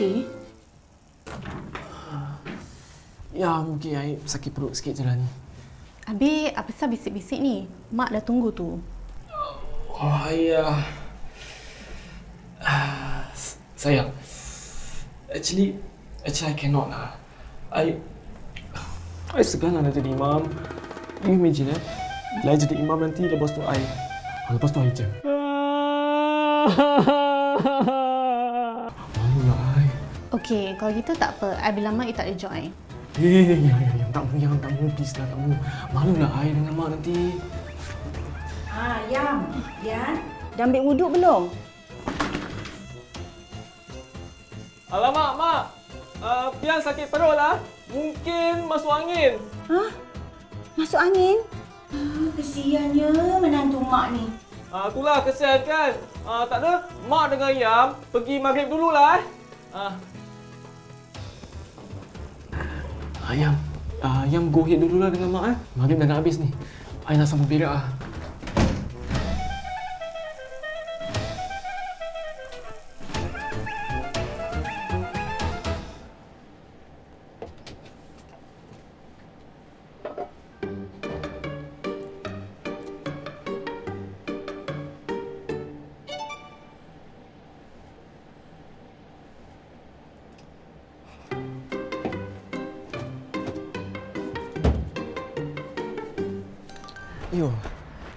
okey? Ya, okey. Saya sakit perut sikit je lah ni. Habis, apa sah bisik-bisik ni? Mak dah tunggu tu. Oh, ayah. Sayang. Actually, I cannot lah. I segan lah jadi imam. You imagine, eh? Lai jadi imam nanti, lepas tu I je. Okey, kalau gitu tak apa. I bilang mak you tak ada join. Ya, tak mau, please lah, tak mau. Malulah I dengan mak nanti. Pian, dah ambil wuduk belum? Alamak, mak. Pian sakit perut lah. Mungkin masuk angin. Hah? Masuk angin? Kesiannya menantu mak ni. Itulah kesian kan. Tak ada, mak dengan Yam pergi maghrib dululah. Yam go ahead dululah dengan mak. Maghrib dah nak habis ni. I nak sambung berak lah.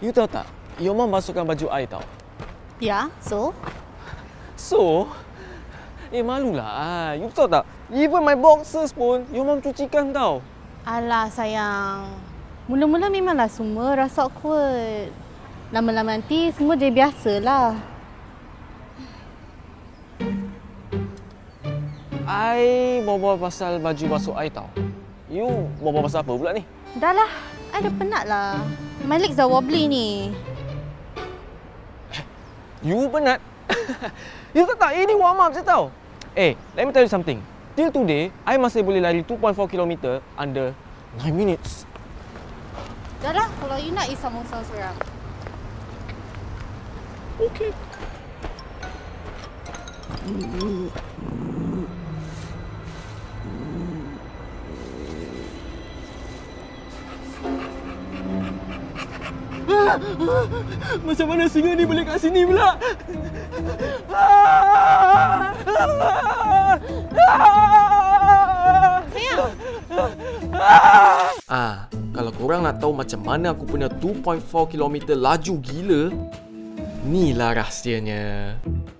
You tahu tak? Your mom basuhkan baju I tau. Ya, so? So? Malulah. You tahu tak? Even my boxers pun, your mom cucikan tau. Alah, sayang. Mula-mula memanglah semua rasa awkward. Lama-lama nanti, semua jadi biasalah. I bawa-bawa pasal baju basuh I tau. You bawa-bawa pasal apa pula ni? Dah lah. I dah penat lah. My legs dah wobbly ni. You penat? You tahu tak? Ini warm up je tau. Let me tell you something. Till today, I masih boleh lari 2.4 km under 9 minutes. Dah lah. Kalau you nak, you sambung seorang. Okay. Macam mana singa ni boleh kat sini pula? Sayang! Kalau korang nak tahu macam mana aku punya 2.4 km laju gila, inilah rahsianya.